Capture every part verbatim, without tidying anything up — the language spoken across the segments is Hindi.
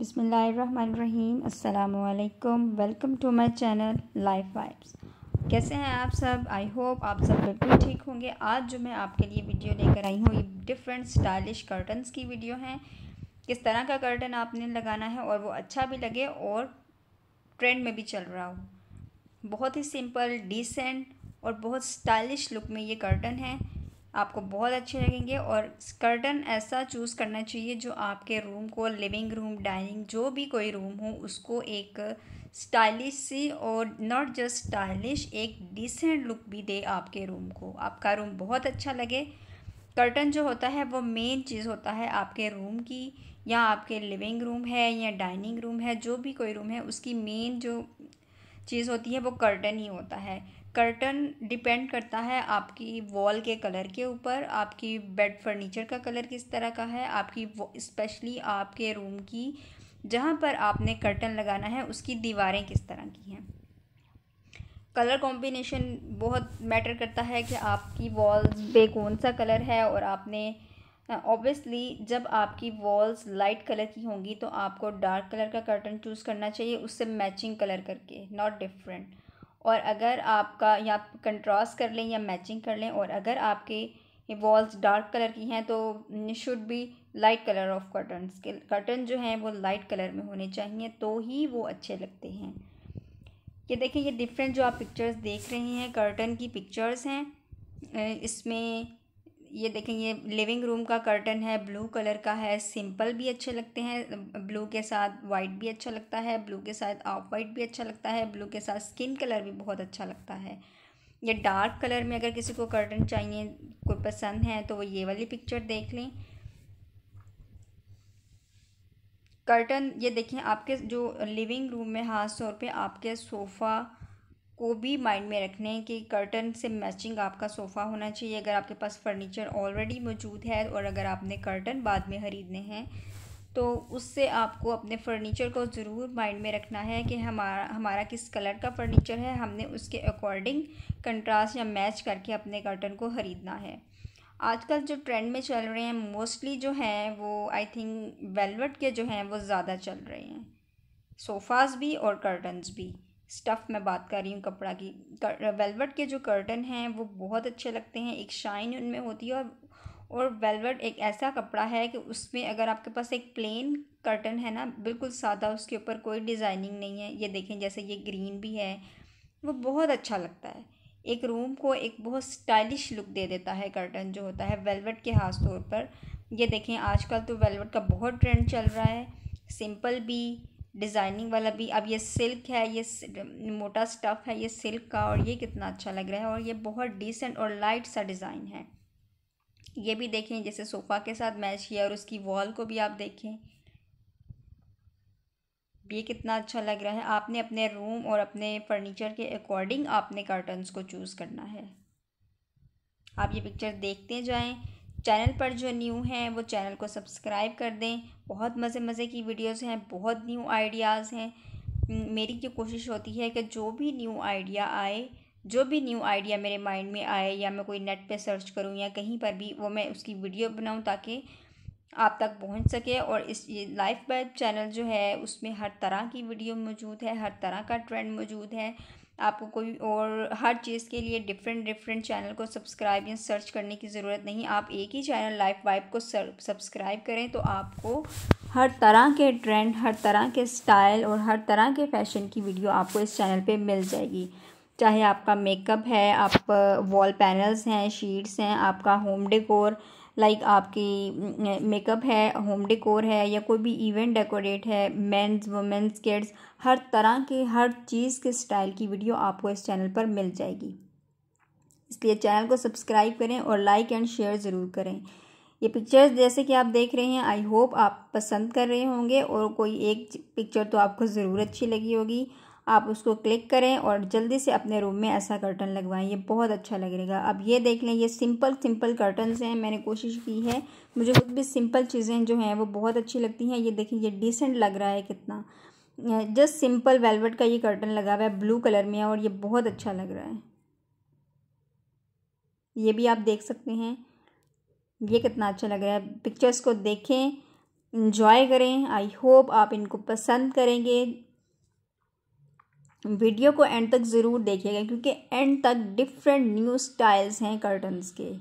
बिस्मिल्लाहिर्रहमानिर्रहीम, अस्सलामुअलैकुम। Welcome to my channel life vibes. कैसे हैं आप सब? आई होप आप सब बिल्कुल ठीक होंगे। आज जो मैं आपके लिए वीडियो लेकर आई हूँ, ये डिफरेंट स्टाइलिश कर्टन्स की वीडियो हैं। किस तरह का कर्टन आपने लगाना है और वो अच्छा भी लगे और ट्रेंड में भी चल रहा हो। बहुत ही सिंपल, डिसेंट और बहुत स्टाइलिश लुक में ये कर्टन है, आपको बहुत अच्छे लगेंगे। और कर्टन ऐसा चूज़ करना चाहिए जो आपके रूम को, लिविंग रूम, डाइनिंग, जो भी कोई रूम हो, उसको एक स्टाइलिश सी और नॉट जस्ट स्टाइलिश, एक डिसेंट लुक भी दे आपके रूम को, आपका रूम बहुत अच्छा लगे। कर्टन जो होता है वो मेन चीज़ होता है आपके रूम की, या आपके लिविंग रूम है या डाइनिंग रूम है, जो भी कोई रूम है उसकी मेन जो चीज़ होती है वो कर्टन ही होता है। कर्टन डिपेंड करता है आपकी वॉल के कलर के ऊपर, आपकी बेड फर्नीचर का कलर किस तरह का है, आपकी स्पेशली आपके रूम की जहाँ पर आपने कर्टन लगाना है उसकी दीवारें किस तरह की हैं। कलर कॉम्बिनेशन बहुत मैटर करता है कि आपकी वॉल्स पे कौन सा कलर है। और आपने ऑब्वियसली जब आपकी वॉल्स लाइट कलर की होंगी तो आपको डार्क कलर का कर्टन चूज़ करना चाहिए, उससे मैचिंग कलर करके, नॉट डिफरेंट। और अगर आपका, या आप कंट्रास्ट कर लें या मैचिंग कर लें। और अगर आपके वॉल्स डार्क कलर की हैं तो should be light colour of curtains के, कर्टन जो हैं वो लाइट कलर में होने चाहिए तो ही वो अच्छे लगते हैं। ये देखिए, ये डिफरेंट जो आप पिक्चर्स देख रहे हैं कर्टन की पिक्चर्स हैं। इसमें ये देखें, ये लिविंग रूम का कर्टन है, ब्लू कलर का है, सिंपल भी अच्छे लगते हैं, ब्लू के साथ वाइट भी अच्छा लगता है, ब्लू के साथ ऑफ वाइट भी अच्छा लगता है, ब्लू के साथ स्किन कलर भी बहुत अच्छा लगता है। ये डार्क कलर में अगर किसी को कर्टन चाहिए, कोई पसंद है, तो वो ये वाली पिक्चर देख लें। कर्टन ये देखें, आपके जो लिविंग रूम में खास तौर पर आपके सोफ़ा को भी माइंड में रखने कि कर्टन से मैचिंग आपका सोफ़ा होना चाहिए। अगर आपके पास फर्नीचर ऑलरेडी मौजूद है और अगर आपने कर्टन बाद में ख़रीदने हैं तो उससे आपको अपने फर्नीचर को ज़रूर माइंड में रखना है कि हमारा हमारा किस कलर का फर्नीचर है, हमने उसके अकॉर्डिंग कंट्रास्ट या मैच करके अपने कर्टन को ख़रीदना है। आजकल जो ट्रेंड में चल रहे हैं मोस्टली जो हैं वो आई थिंक वेलवेट के जो हैं वो ज़्यादा चल रहे हैं, सोफ़ाज़ भी और कर्टन्स भी। स्टफ़ में बात कर रही हूँ, कपड़ा की। वेलवेट के जो कर्टन हैं वो बहुत अच्छे लगते हैं, एक शाइन उनमें होती है। और और वेलवेट एक ऐसा कपड़ा है कि उसमें अगर आपके पास एक प्लेन कर्टन है ना, बिल्कुल सादा, उसके ऊपर कोई डिज़ाइनिंग नहीं है, ये देखें जैसे ये ग्रीन भी है, वो बहुत अच्छा लगता है। एक रूम को एक बहुत स्टाइलिश लुक दे देता है कर्टन जो होता है वेलवेट के खास तौर पर। ये देखें, आजकल तो वेलवेट का बहुत ट्रेंड चल रहा है, सिंपल भी, डिज़ाइनिंग वाला भी। अब ये सिल्क है, ये मोटा स्टफ़ है, ये सिल्क का, और ये कितना अच्छा लग रहा है। और ये बहुत डिसेंट और लाइट सा डिज़ाइन है। ये भी देखें जैसे सोफ़ा के साथ मैच किया, और उसकी वॉल को भी आप देखें, ये कितना अच्छा लग रहा है। आपने अपने रूम और अपने फर्नीचर के अकॉर्डिंग आपने कर्टन्स को चूज़ करना है। आप ये पिक्चर देखते जाएँ। चैनल पर जो न्यू हैं वो चैनल को सब्सक्राइब कर दें। बहुत मज़े मज़े की वीडियोस हैं, बहुत न्यू आइडियाज़ हैं। मेरी ये कोशिश होती है कि जो भी न्यू आइडिया आए, जो भी न्यू आइडिया मेरे माइंड में आए, या मैं कोई नेट पे सर्च करूं या कहीं पर भी, वो मैं उसकी वीडियो बनाऊं ताकि आप तक पहुंच सके। और इस लाइफ वाइब चैनल जो है उसमें हर तरह की वीडियो मौजूद है, हर तरह का ट्रेंड मौजूद है। आपको कोई और हर चीज़ के लिए डिफरेंट डिफरेंट चैनल को सब्सक्राइब या सर्च करने की ज़रूरत नहीं। आप एक ही चैनल लाइफ वाइब को सब्सक्राइब करें तो आपको हर तरह के ट्रेंड, हर तरह के स्टाइल और हर तरह के फैशन की वीडियो आपको इस चैनल पे मिल जाएगी। चाहे आपका मेकअप है, आप वॉल पैनल्स हैं, शीट्स हैं, आपका होम डेकोर, लाइक आपकी मेकअप है, होम डेकोर है, या कोई भी इवेंट डेकोरेट है, मेंस, वुमेंस, किड्स, हर तरह के, हर चीज़ के स्टाइल की वीडियो आपको इस चैनल पर मिल जाएगी। इसलिए चैनल को सब्सक्राइब करें और लाइक एंड शेयर ज़रूर करें। ये पिक्चर्स जैसे कि आप देख रहे हैं, आई होप आप पसंद कर रहे होंगे, और कोई एक पिक्चर तो आपको ज़रूर अच्छी लगी होगी। आप उसको क्लिक करें और जल्दी से अपने रूम में ऐसा कर्टन लगवाएं, ये बहुत अच्छा लगेगा। अब ये देख लें, ये सिंपल सिंपल कर्टन्स हैं। मैंने कोशिश की है, मुझे खुद भी सिंपल चीज़ें जो हैं वो बहुत अच्छी लगती हैं। ये देखें, ये डिसेंट लग रहा है कितना, जस्ट सिंपल वेलवेट का ये कर्टन लगा हुआ है, ब्लू कलर में है, और ये बहुत अच्छा लग रहा है। ये भी आप देख सकते हैं, ये कितना अच्छा लग रहा है। पिक्चर्स को देखें, इंजॉय करें। आई होप आप इनको पसंद करेंगे। वीडियो को एंड तक ज़रूर देखिएगा क्योंकि एंड तक डिफरेंट न्यू स्टाइल्स हैं कर्टन्स के।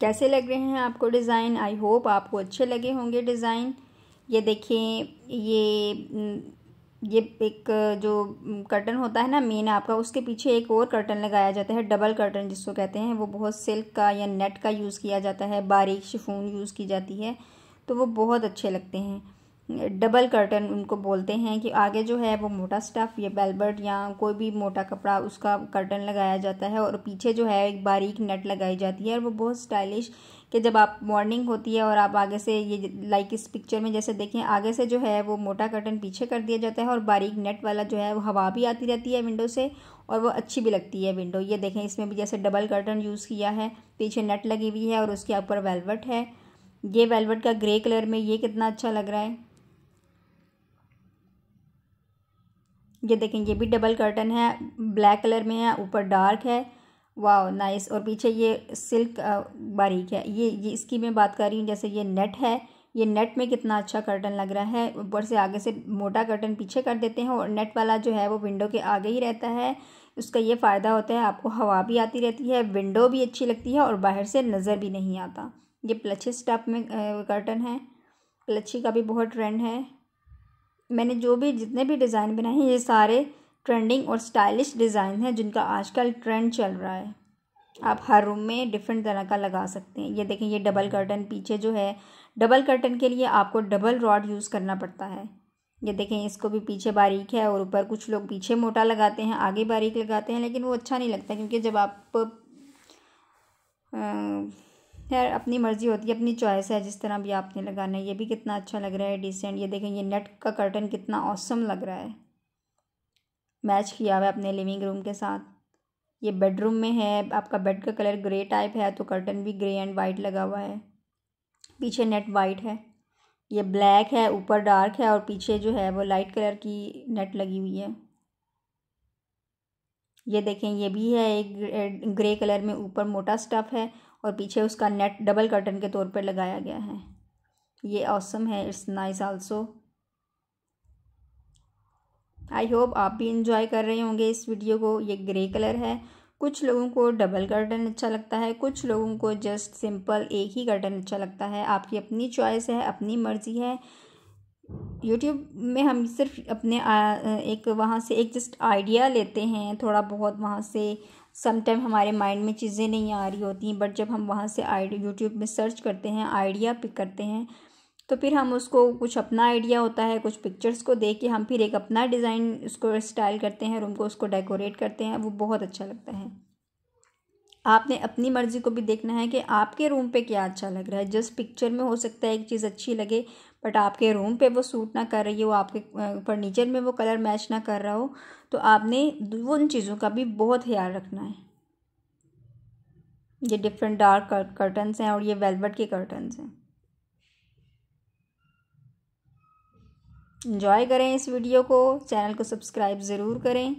कैसे लग रहे हैं आपको डिज़ाइन? आई होप आपको अच्छे लगे होंगे डिज़ाइन। ये देखें, ये ये एक जो कर्टन होता है ना मेन आपका, उसके पीछे एक और कर्टन लगाया जाता है, डबल कर्टन जिसको कहते हैं। वो बहुत सिल्क का या नेट का यूज़ किया जाता है, बारीक शिफॉन यूज़ की जाती है, तो वो बहुत अच्छे लगते हैं। डबल कर्टन उनको बोलते हैं कि आगे जो है वो मोटा स्टफ़ या वेलवेट या कोई भी मोटा कपड़ा, उसका कर्टन लगाया जाता है और पीछे जो है एक बारीक नेट लगाई जाती है। और वो बहुत स्टाइलिश कि जब आप मॉर्निंग होती है और आप आगे से ये लाइक इस पिक्चर में जैसे देखें, आगे से जो है वो मोटा कर्टन पीछे कर दिया जाता है और बारीक नेट वाला जो है वो हवा भी आती रहती है विंडो से और वो अच्छी भी लगती है विंडो। ये देखें, इसमें भी जैसे डबल कर्टन यूज़ किया है, पीछे नेट लगी हुई है और उसके ऊपर वेलवेट है। ये वेलवेट का ग्रे कलर में ये कितना अच्छा लग रहा है। ये देखें, ये भी डबल कर्टन है, ब्लैक कलर में है, ऊपर डार्क है। वाह नाइस। और पीछे ये सिल्क बारीक है। ये ये इसकी मैं बात कर रही हूँ, जैसे ये नेट है, ये नेट में कितना अच्छा कर्टन लग रहा है। ऊपर से आगे से मोटा कर्टन पीछे कर देते हैं और नेट वाला जो है वो विंडो के आगे ही रहता है। उसका ये फ़ायदा होता है आपको हवा भी आती रहती है, विंडो भी अच्छी लगती है और बाहर से नज़र भी नहीं आता। ये प्लची स्टफ में कर्टन है, प्लची का भी बहुत ट्रेंड है। मैंने जो भी जितने भी डिज़ाइन बनाए हैं ये सारे ट्रेंडिंग और स्टाइलिश डिज़ाइन हैं जिनका आजकल ट्रेंड चल रहा है। आप हर रूम में डिफरेंट तरह का लगा सकते हैं। ये देखें, ये डबल कर्टन पीछे जो है, डबल कर्टन के लिए आपको डबल रॉड यूज़ करना पड़ता है। ये देखें, इसको भी पीछे बारीक है और ऊपर कुछ लोग पीछे मोटा लगाते हैं, आगे बारीक लगाते हैं, लेकिन वो अच्छा नहीं लगता क्योंकि जब आप आ, यार अपनी मर्ज़ी होती है, अपनी चॉइस है, जिस तरह भी आपने लगाना है। ये भी कितना अच्छा लग रहा है, डिसेंट। ये देखें, ये नेट का कर्टन कितना ऑसम लग रहा है, मैच किया हुआ है अपने लिविंग रूम के साथ। ये बेडरूम में है, आपका बेड का कलर ग्रे टाइप है तो कर्टन भी ग्रे एंड वाइट लगा हुआ है, पीछे नेट वाइट है। ये ब्लैक है, ऊपर डार्क है और पीछे जो है वो लाइट कलर की नेट लगी हुई है। ये देखें, ये भी है एक ग्रे कलर में, ऊपर मोटा स्टफ़ है और पीछे उसका नेट डबल कर्टन के तौर पर लगाया गया है। ये ऑसम है, it's nice also. I hope आप भी इंजॉय कर रहे होंगे इस वीडियो को। ये ग्रे कलर है, कुछ लोगों को डबल कर्टन अच्छा लगता है, कुछ लोगों को जस्ट सिंपल एक ही कर्टन अच्छा लगता है। आपकी अपनी चॉइस है, अपनी मर्ज़ी है। यूट्यूब में हम सिर्फ अपने आ, एक वहाँ से एक जस्ट आइडिया लेते हैं थोड़ा बहुत, वहाँ से समटाइम हमारे माइंड में चीज़ें नहीं आ रही होती, बट जब हम वहाँ से आइडिया यूट्यूब में सर्च करते हैं, आइडिया पिक करते हैं, तो फिर हम उसको, कुछ अपना आइडिया होता है, कुछ पिक्चर्स को देख के हम फिर एक अपना डिज़ाइन उसको स्टाइल करते हैं, रूम को उसको डेकोरेट करते हैं, वो बहुत अच्छा लगता है। आपने अपनी मर्ज़ी को भी देखना है कि आपके रूम पे क्या अच्छा लग रहा है। जस्ट पिक्चर में हो सकता है एक चीज़ अच्छी लगे बट आपके रूम पे वो सूट ना कर रही हो, आपके फर्नीचर में वो कलर मैच ना कर रहा हो, तो आपने उन चीज़ों का भी बहुत ख्याल रखना है। ये डिफरेंट डार्क कर्टन्स हैं और ये वेलवेट के कर्टन्स हैं। एंजॉय करें इस वीडियो को, चैनल को सब्सक्राइब ज़रूर करें।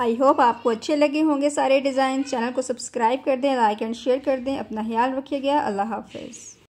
आई होप आपको अच्छे लगे होंगे सारे डिज़ाइन। चैनल को सब्सक्राइब कर दें, लाइक एंड शेयर कर दें। अपना ख्याल रखिएगा। अल्लाह हाफिज़।